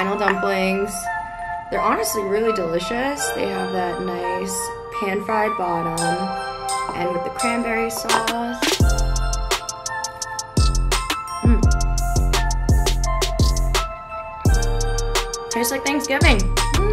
final dumplings. They're honestly really delicious. They have that nice pan-fried bottom and with the cranberry sauce. Tastes like Thanksgiving.